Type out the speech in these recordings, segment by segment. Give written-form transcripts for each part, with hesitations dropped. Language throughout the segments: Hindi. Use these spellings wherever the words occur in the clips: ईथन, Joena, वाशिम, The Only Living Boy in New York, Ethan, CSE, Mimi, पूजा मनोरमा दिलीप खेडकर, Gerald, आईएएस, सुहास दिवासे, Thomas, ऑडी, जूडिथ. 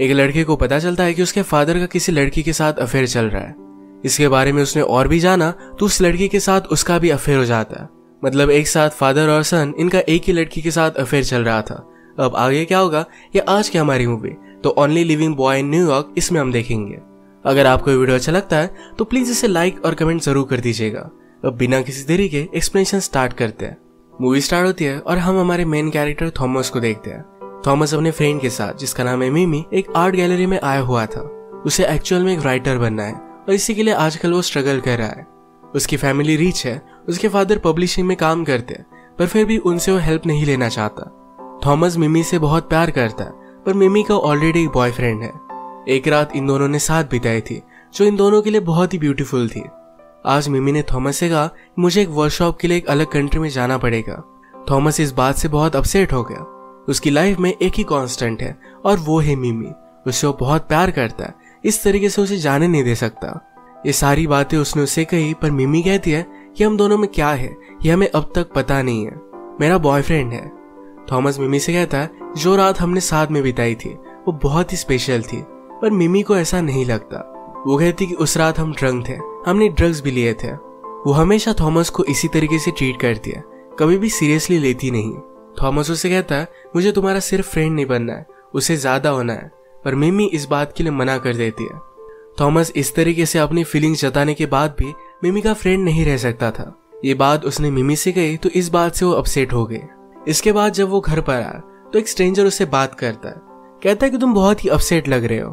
एक लड़के को पता चलता है कि उसके फादर का किसी लड़की के साथ अफेयर चल रहा है। इसके बारे में उसने और भी जाना तो उस लड़की के साथ उसका भी अफेयर हो जाता है। मतलब एक साथ फादर और सन, इनका एक ही लड़की के साथ अफेयर चल रहा था। अब आगे क्या होगा ये आज की हमारी movie the only living boy in New York, इसमें हम देखेंगे। अगर आपको वीडियो अच्छा लगता है तो प्लीज इसे लाइक और कमेंट जरूर कर दीजिएगा। अब बिना किसी देरी के एक्सप्लेनेशन स्टार्ट करते हैं। मूवी स्टार्ट होती है और हम हमारे मेन कैरेक्टर थॉमस को देखते हैं। थॉमस अपने फ्रेंड के साथ, जिसका नाम है मिमी, एक आर्ट गैलरी में आया हुआ था। उसे एक्चुअल में एक राइटर बनना है और इसी के लिए आजकल वो स्ट्रगल कर रहा है। उसकी फैमिली रिच है, उसके फादर पब्लिशिंग में काम करते हैं, पर फिर भी उनसे वो हेल्प नहीं लेना चाहता। थॉमस मिमी से बहुत प्यार करता है, पर मिमी का ऑलरेडी एक बॉयफ्रेंड है। एक रात इन दोनों ने साथ बिताई थी जो इन दोनों के लिए बहुत ही ब्यूटीफुल थी। आज मिमी ने थॉमस से कहा मुझे एक वर्कशॉप के लिए एक अलग कंट्री में जाना पड़ेगा। थॉमस इस बात से बहुत अपसेट हो गया। उसकी लाइफ में एक ही कांस्टेंट है और वो है मिमी। उससे वो बहुत प्यार करता है, इस तरीके से उसे जाने नहीं दे सकता। ये सारी बातें उसने उससे कही, पर मिमी कहती है कि हम दोनों में क्या है ये हमें अब तक पता नहीं है, मेरा बॉयफ्रेंड है। थॉमस मिमी से कहता है जो रात हमने साथ में बिताई थी वो बहुत ही स्पेशल थी, पर मिमी को ऐसा नहीं लगता। वो कहती कि उस रात हम ड्रंक थे, हमने ड्रग्स भी लिए थे। वो हमेशा थॉमस को इसी तरीके से ट्रीट करती है, कभी भी सीरियसली लेती नहीं। थॉमस उसे कहता है मुझे तुम्हारा सिर्फ फ्रेंड नहीं बनना है, उसे ज्यादा होना है, पर मिमी इस बात के लिए मना कर देती है। थॉमस इस तरीके से अपनी फीलिंग्स जताने के बाद भी मिमी का फ्रेंड नहीं रह सकता था। ये बात उसने मिमी से कही तो इस बात से वो अपसेट हो गए। इसके बाद जब वो घर पर आया तो एक स्ट्रेंजर उससे बात करता है, कहता है कि तुम बहुत ही अपसेट लग रहे हो,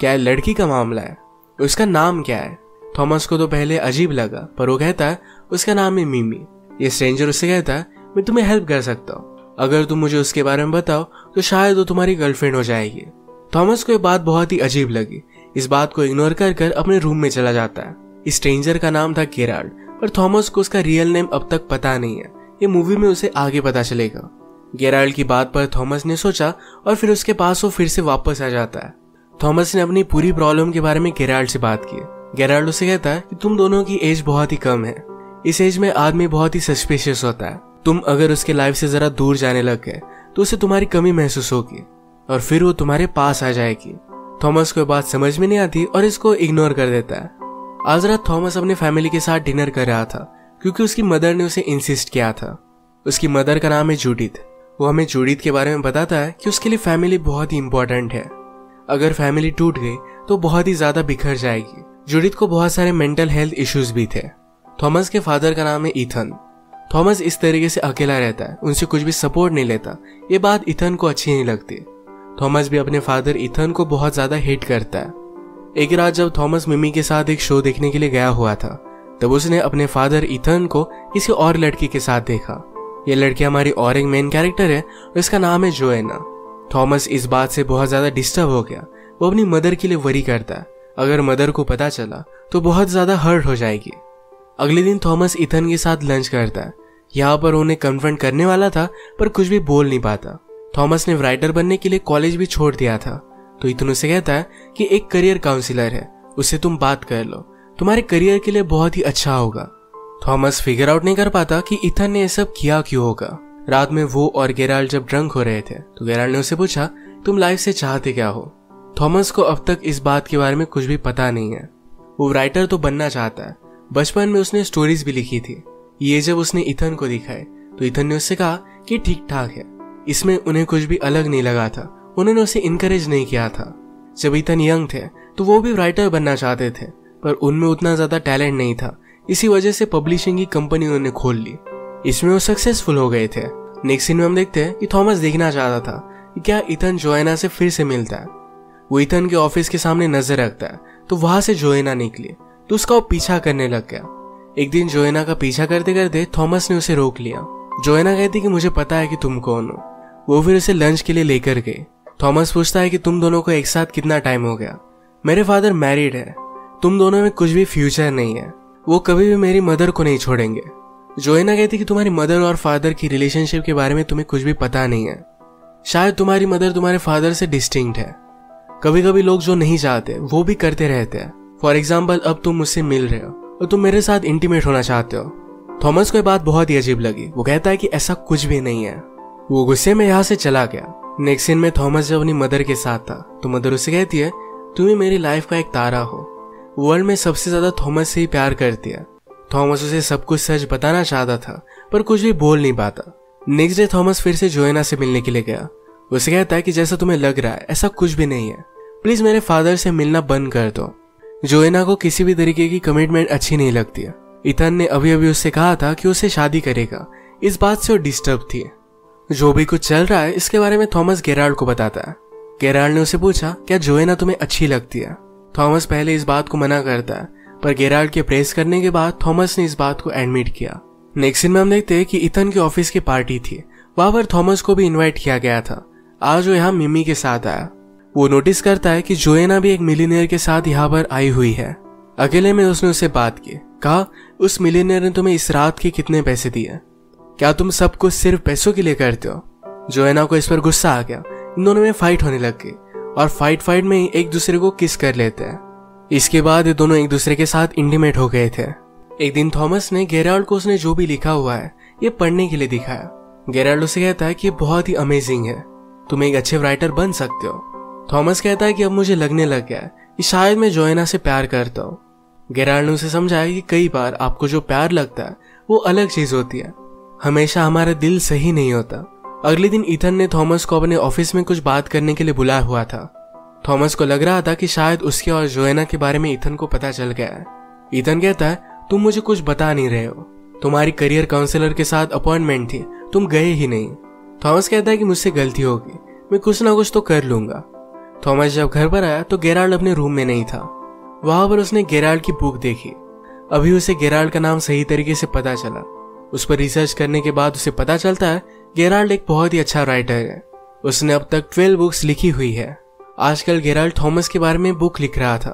क्या है लड़की का मामला है, उसका नाम क्या है। थॉमस को तो पहले अजीब लगा, पर वो कहता है उसका नाम है मिमी। ये स्ट्रेंजर उससे कहता है मैं तुम्हें हेल्प कर सकता हूँ, अगर तुम मुझे उसके बारे में बताओ तो शायद वो तुम्हारी गर्लफ्रेंड हो जाएगी। थॉमस को ये बात बहुत ही अजीब लगी। इस बात को इग्नोर कर कर अपने रूम में चला जाता है। इस स्ट्रेंजर का नाम था गेराल्ड, पर थॉमस को उसका रियल नेम अब तक पता नहीं है। ये मूवी में उसे आगे पता चलेगा। गेराल्ड की बात पर थॉमस ने सोचा और फिर उसके पास वो फिर से वापस आ जाता है। थॉमस ने अपनी पूरी प्रॉब्लम के बारे में गेराल्ड से बात की। गेराल्ड उसे कहता है कि तुम दोनों की एज बहुत ही कम है, इस एज में आदमी बहुत ही सस्पिशियस होता है, तुम अगर उसके लाइफ से जरा दूर जाने लग गए तो उसे तुम्हारी कमी महसूस होगी और फिर वो तुम्हारे पास आ जाएगी। थॉमस को बात समझ में नहीं आती और इसको इग्नोर कर देता है। आज रात थॉमस अपने फैमिली के साथ डिनर कर रहा था क्योंकि उसकी मदर ने उसे इंसिस्ट किया था। उसकी मदर का नाम है जूडिथ। वो हमें जूडिथ के बारे में बताता है कि उसके लिए फैमिली बहुत ही इम्पोर्टेंट है, अगर फैमिली टूट गई तो बहुत ही ज्यादा बिखर जाएगी। जूडिथ को बहुत सारे मेंटल हेल्थ इश्यूज भी थे। थॉमस के फादर का नाम है ईथन। थॉमस इस तरीके से अकेला रहता है, उनसे कुछ भी सपोर्ट नहीं लेता। ये बात ईथन को अच्छी नहीं लगती। थॉमस भी अपने फादर ईथन को बहुत ज्यादा हेट करता है। एक रात जब थॉमस मिमी के साथ एक शो देखने के लिए गया हुआ था तब उसने अपने फादर ईथन को किसी और लड़की के साथ देखा। ये लड़की हमारी और एक मेन कैरेक्टर है और इसका नाम है जोएना। थॉमस इस बात से बहुत ज्यादा डिस्टर्ब हो गया। वो अपनी मदर के लिए वरी करता है, अगर मदर को पता चला तो बहुत ज्यादा हर्ट हो जाएगी। अगले दिन थॉमस ईथन के साथ लंच करता है। यहाँ पर उन्हें कन्फ्रंट करने वाला था पर कुछ भी बोल नहीं पाता। थॉमस ने राइटर बनने के लिए कॉलेज भी छोड़ दिया था। तो ईथन उसे कहता है कि एक करियर काउंसलर है, उससे तुम बात कर लो, तुम्हारे करियर के लिए बहुत ही अच्छा होगा। थॉमस फिगर आउट नहीं कर पाता कि ईथन ने ये सब किया क्यों होगा। रात में वो और गेराल्ड जब ड्रंक हो रहे थे तो गेराल्ड ने उसे पूछा तुम लाइफ से चाहते क्या हो। थॉमस को अब तक इस बात के बारे में कुछ भी पता नहीं है। वो राइटर तो बनना चाहता है, बचपन में उसने स्टोरीज भी लिखी थी। ये जब उसने ईथन को दिखाए तो ईथन ने उससे कहा कि ठीक ठाक है। इसमें उन्हें कुछ भी अलग नहीं लगा था, उन्होंने उसे इनकरेज नहीं किया था। जब ईथन यंग थे तो वो भी राइटर बनना चाहते थे, पर उनमें उतना ज्यादा टैलेंट नहीं था। इसी वजह से पब्लिशिंग की कंपनी उन्होंने खोल ली, इसमें वो सक्सेसफुल हो गए थे। नेक्स्ट सीन में हम देखते हैं कि थॉमस देखना चाहता था कि क्या ईथन जोएना से फिर से मिलता है। वो ईथन के ऑफिस के सामने नजर रखता है तो वहां से जोएना निकली तो उसका वो पीछा करने लग गया। एक दिन जोएना का पीछा करते करते थॉमस ने उसे रोक लिया। जोएना कहती कि मुझे पता है कि तुम कौन हो। वो फिर उसे लंच के लिए लेकर गए। थॉमस पूछता है कि तुम दोनों को एक साथ कितना टाइम हो गया। मेरे फादर मैरिड है, तुम दोनों में कुछ भी फ्यूचर नहीं है, वो कभी भी मेरी मदर को नहीं छोड़ेंगे। जोएना कहती कि तुम्हारी मदर और फादर की रिलेशनशिप के बारे में तुम्हें कुछ भी पता नहीं है, शायद तुम्हारी मदर तुम्हारे फादर से डिस्टिंक्ट है। कभी कभी लोग जो नहीं चाहते वो भी करते रहते हैं। फॉर एग्जाम्पल अब तुम मुझसे मिल रहे हो और तुम मेरे साथ इंटीमेट होना चाहते हो। थॉमस को ये बात बहुत ही अजीब लगी। वो कहता है कि ऐसा कुछ भी नहीं है। वो गुस्से में यहाँ से चला गया। नेक्स्ट सीन में थॉमस जब अपनी मदर के साथ था तो मदर उसे कहती है तुम ही मेरी लाइफ का एक तारा हो। वर्ल्ड में सबसे ज्यादा थॉमस से ही प्यार करती है। थॉमस उसे सब कुछ सच बताना चाहता था पर कुछ भी बोल नहीं पाता। नेक्स्ट डे थॉमस फिर से जोएना से मिलने के लिए गया। उसे कहता है कि जैसा तुम्हें लग रहा है ऐसा कुछ भी नहीं है, प्लीज मेरे फादर से मिलना बंद कर दो। जोएना को किसी भी तरीके की कमिटमेंट अच्छी नहीं लगती है। इथन ने अभी अभी उससे कहा था कि उसे शादी करेगा, इस बात से वो डिस्टर्ब थी। जो भी कुछ चल रहा है इसके बारे में थॉमस गेराल्ड को बताता है। गेराल्ड ने उसे पूछा क्या जोएना तुम्हें अच्छी लगती है। थॉमस पहले इस बात को मना करता है पर गेराल्ड के प्रेस करने के बाद थॉमस ने इस बात को एडमिट किया। नेक्स्ट दिन में हम देखते हैं कि इथन के ऑफिस की पार्टी थी, वहां पर थॉमस को भी इन्वाइट किया गया था। आज वो यहाँ मिमी के साथ आया। वो नोटिस करता है कि जोएना भी एक मिलीनियर के साथ यहाँ पर आई हुई है। अकेले में उसने उससे बात की, कहा उस मिलीनियर ने तुम्हें इस रात के कितने पैसे दिए, क्या तुम सब कुछ सिर्फ पैसों के लिए करते हो। जोएना को इस पर गुस्सा आ गया। इन दोनों में फाइट होने लग गई और फाइट में ही एक दूसरे को किस कर लेते हैं। इसके बाद ये दोनों एक दूसरे के साथ इंटीमेट हो गए थे। एक दिन थॉमस ने गेराल्ड को उसने जो भी लिखा हुआ है ये पढ़ने के लिए दिखाया। गेराल्ड उसे कहता है कि बहुत ही अमेजिंग है, तुम एक अच्छे राइटर बन सकते हो। थॉमस कहता है कि अब मुझे लगने लग गया है कि शायद मैं जोएना से प्यार करता हूँ। गेराल्ड ने उसे समझाया कि कई बार आपको जो प्यार लगता है वो अलग चीज होती है, हमेशा हमारा दिल सही नहीं होता। अगले दिन इथन ने थॉमस को अपने ऑफिस में कुछ बात करने के लिए बुलाया हुआ था। थॉमस को लग रहा था कि शायद उसके और जोएना के बारे में इथन को पता चल गया है। इथन कहता है तुम मुझे कुछ बता नहीं रहे हो, तुम्हारी करियर काउंसलर के साथ अपॉइंटमेंट थी, तुम गए ही नहीं। थॉमस कहता है कि मुझसे गलती होगी, मैं कुछ ना कुछ तो कर लूंगा। थॉमस जब घर पर आया तो गेराल्ड अपने रूम में नहीं था। वहां पर उसने गेराल्ड की बुक देखी। अभी उसे गेराल्ड का नाम सही तरीके से पता चला। उस पर रिसर्च करने के बाद उसे पता चलता है गेराल्ड एक बहुत ही अच्छा राइटर है। उसने अब तक 12 बुक्स लिखी हुई है। आजकल गेराल्ड थॉमस के बारे में बुक लिख रहा था।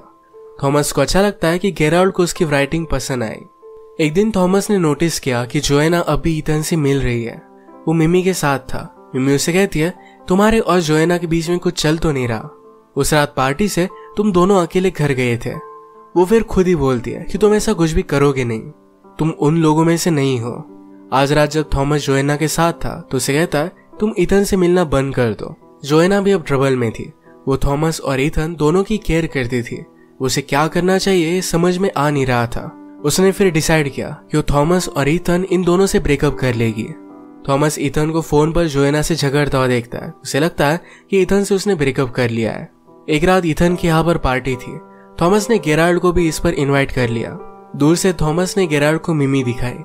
थॉमस को अच्छा लगता है कि गेराल्ड को उसकी राइटिंग पसंद आई। एक दिन थॉमस ने नोटिस किया कि जोएना अभी इथन से मिल रही है। वो मिमी के साथ था। मिमी उसे कहती है तुम्हारे और जोएना के बीच में कुछ चल तो नहीं रहा, उस रात पार्टी से तुम दोनों अकेले घर गए थे। वो फिर खुद ही बोलती है कि तुम ऐसा कुछ भी करोगे नहीं, तुम उन लोगों में से नहीं हो। आज रात जब थॉमस जोएना के साथ था तो उसे कहता है तुम इथन से मिलना बंद कर दो। जोएना भी अब ट्रबल में थी। वो थॉमस और इथन दोनों की केयर करती थी। उसे क्या करना चाहिए समझ में आ नहीं रहा था। उसने फिर डिसाइड किया कि वो थॉमस और इथन इन दोनों से ब्रेकअप कर लेगी। थॉमस इथन को फोन पर जोएना से झगड़ता हुआ देखता है। उसे लगता है कि इथन से उसने ब्रेकअप कर लिया है। एक रात इथन की यहाँ पर पार्टी थी। थॉमस ने गेराल्ड को भी इस पर इनवाइट कर लिया। दूर से थॉमस ने गेराल्ड को मिमी दिखाई।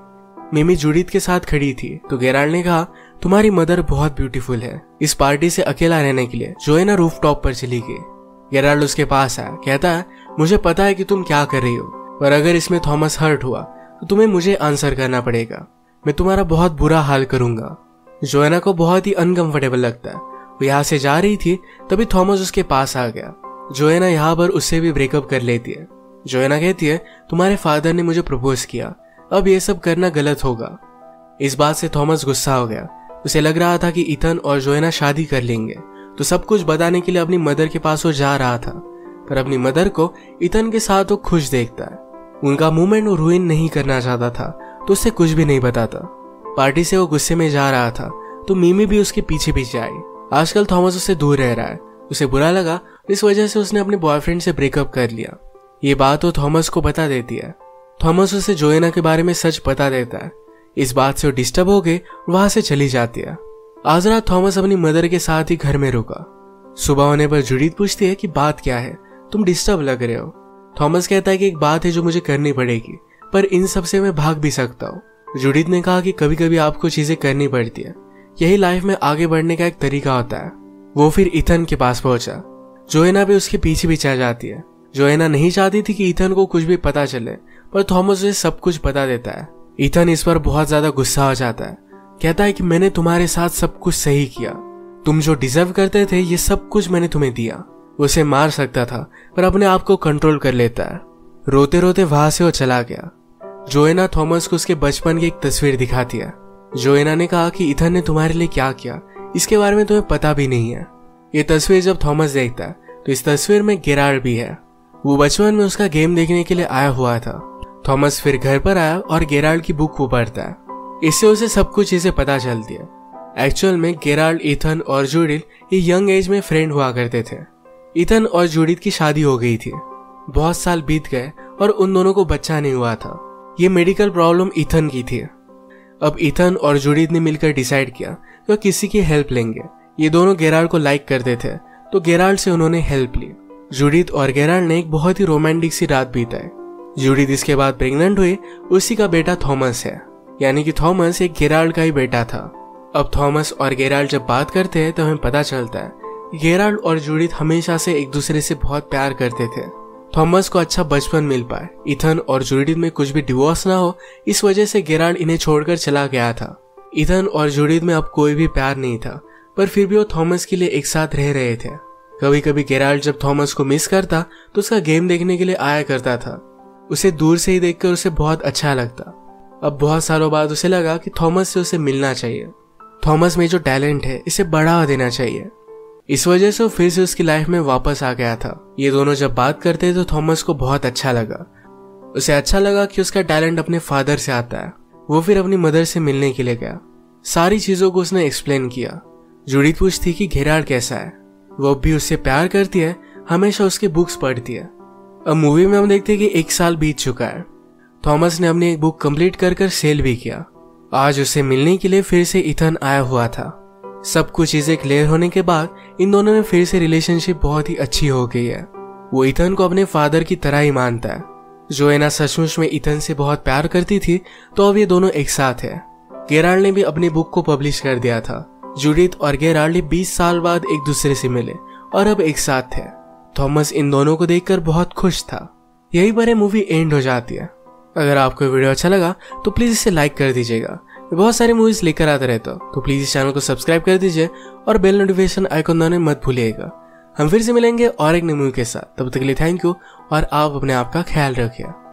मिमी जुडिथ के साथ खड़ी थी तो गेराल्ड ने कहा तुम्हारी मदर बहुत ब्यूटीफुल है। इस पार्टी से अकेला रहने के लिए जोएना रूफटॉप पर चली गई। गेराल्ड उसके पास आया, कहता है मुझे पता है कि तुम क्या कर रही हो पर अगर इसमें थॉमस हर्ट हुआ तो तुम्हें मुझे आंसर करना पड़ेगा, मैं तुम्हारा बहुत बुरा हाल करूंगा। जोएना को बहुत ही अनकंफर्टेबल लगता है। वो यहाँ से जा रही थी तभी थॉमस उसके पास आ गया। जोएना यहाँ पर उससे भी ब्रेकअप कर लेती है। जोएना कहती है तुम्हारे फादर ने मुझे प्रपोज किया, अब ये सब करना गलत होगा। इस बात से थॉमस गुस्सा हो गया। उसे लग रहा था कि इथन और जोएना शादी कर लेंगे तो सब कुछ बताने के लिए अपनी मदर के पास वो जा रहा था पर अपनी मदर को इथन के साथ वो खुश देखता है। उनका मूवमेंट वो रुइन नहीं करना चाहता था तो उससे कुछ भी नहीं बताता। पार्टी से वो गुस्से में जा रहा था तो मिमी भी उसके पीछे पीछे आई। आजकल थॉमस उससे दूर रह रहा है, उसे बुरा लगा, इस वजह से उसने अपने बॉयफ्रेंड से ब्रेकअप कर लिया। ये बात वो थॉमस को बता देती है। थॉमस उसे जोएना के बारे में सच बता देता है। इस बात से वो डिस्टर्ब हो गई, वहां से चली जाती है। आज रात थॉमस अपनी मदर के साथ ही घर में रुका। सुबह होने पर जुडिथ पूछती है कि बात क्या है, तुम डिस्टर्ब लग रहे हो। थॉमस कहता है कि एक बात है जो मुझे करनी पड़ेगी पर इन सब से मैं भाग भी सकता हूँ। जुडिथ ने कहा कि कभी कभी आपको चीजें करनी पड़ती है, यही लाइफ में आगे बढ़ने का एक तरीका होता है। वो फिर इथन के पास पहुंचा। जोएना भी उसके पीछे पीछे आ जाती है। जोएना नहीं चाहती थी कि इथन को कुछ भी पता चले पर थॉमस उसे सब कुछ बता देता है। इथन इस पर बहुत ज्यादा गुस्सा हो जाता है, कहता है कि मैंने तुम्हारे साथ सब कुछ सही किया, तुम जो डिजर्व करते थे ये सब कुछ मैंने तुम्हें दिया। उसे मार सकता था पर अपने आप को कंट्रोल कर लेता है। रोते रोते वहां से वो चला गया। जोएना थॉमस को उसके बचपन की एक तस्वीर दिखाती है। जोएना ने कहा कि इथन ने तुम्हारे लिए क्या किया इसके बारे में तुम्हें पता भी नहीं है। ये तस्वीर जब थॉमस देखता है तो इस तस्वीर में गेराल्ड भी है। वो बचपन में उसका गेम देखने के लिए आया हुआ था। थॉमस फिर घर पर आया और गेराल्ड की बुक को पढ़ता है। इससे उसे सब कुछ चीजें पता चलती है। एक्चुअल में गेराल्ड, ईथन और जूडिथ ये यंग एज में फ्रेंड हुआ करते थे। ईथन और जूडिथ की शादी हो गई थी, बहुत साल बीत गए और उन दोनों को बच्चा नहीं हुआ था। ये मेडिकल प्रॉब्लम ईथन की थी। अब ईथन और जूडिथ ने मिलकर डिसाइड किया कि वह किसी की हेल्प लेंगे। ये दोनों गेराल्ड को लाइक करते थे तो गेराल्ड से उन्होंने हेल्प ली। जूडिथ और गेराल्ड ने एक बहुत ही रोमांटिक सी रात बिताई। जूडिथ इसके बाद प्रेग्नेंट हुई, उसी का बेटा थॉमस है, यानी कि थॉमस एक गेराल्ड का ही बेटा था। अब थॉमस और गेराल्ड जब बात करते हैं तो हमें पता चलता है गेराल्ड और जूडिथ हमेशा से एक दूसरे से बहुत प्यार करते थे। थॉमस को अच्छा बचपन मिल पाए। ईथन और जूडिथ में कुछ भी डिवोर्स ना हो, इस वजह से गेराल्ड इन्हें छोड़कर चला गया था। ईथन और जूडिथ में अब कोई भी प्यार नहीं था, पर फिर भी वो थॉमस के लिए एक साथ रह रहे थे। कभी कभी गेराल्ड जब थॉमस को मिस करता तो उसका गेम देखने के लिए आया करता था। उसे दूर से ही देखकर उसे बहुत अच्छा लगता। अब बहुत सालों बाद उसे लगा कि थॉमस से उसे मिलना चाहिए, थॉमस में जो टैलेंट है इसे बढ़ावा देना चाहिए। इस वजह से वो फिर से उसकी लाइफ में वापस आ गया था। ये दोनों जब बात करते तो थॉमस को बहुत अच्छा लगा। उसे अच्छा लगा कि उसका टैलेंट अपने फादर से आता है। वो फिर अपनी मदर से मिलने के लिए गया। सारी चीजों को उसने एक्सप्लेन किया। जूडिथ पूछती कि गेराल्ड कैसा है। वो भी उससे प्यार करती है, हमेशा उसकी बुक्स पढ़ती है। अब मूवी में हम देखते हैं कि एक साल बीत चुका है। थॉमस ने अपनी एक बुक कंप्लीट कर सेल भी किया। आज उसे मिलने के लिए फिर से ईथन आया हुआ था। सब कुछ चीजें क्लियर होने के बाद इन दोनों में फिर से रिलेशनशिप बहुत ही अच्छी हो गई है। वो ईथन को अपने फादर की तरह ही मानता है। जोएना सचमुच में ईथन से बहुत प्यार करती थी, तो अब ये दोनों एक साथ है। गेराल्ड ने भी अपनी बुक को पब्लिश कर दिया था। जूडिथ और गेराल्ड 20 साल बाद एक दूसरे से मिले और अब एक साथ थे। थॉमस इन दोनों को देखकर बहुत खुश था। यही पर मूवी एंड हो जाती है। अगर आपको वीडियो अच्छा लगा तो प्लीज इसे लाइक कर दीजिएगा। मैं बहुत सारी मूवीज लेकर आता रहता हूँ, तो प्लीज इस चैनल को सब्सक्राइब कर दीजिए और बेल नोटिफिकेशन आइकॉन दबाना मत भूलिएगा। हम फिर से मिलेंगे और एक नई मूवी के साथ। तब तक के लिए थैंक यू और आप अपने आप का ख्याल रखिए।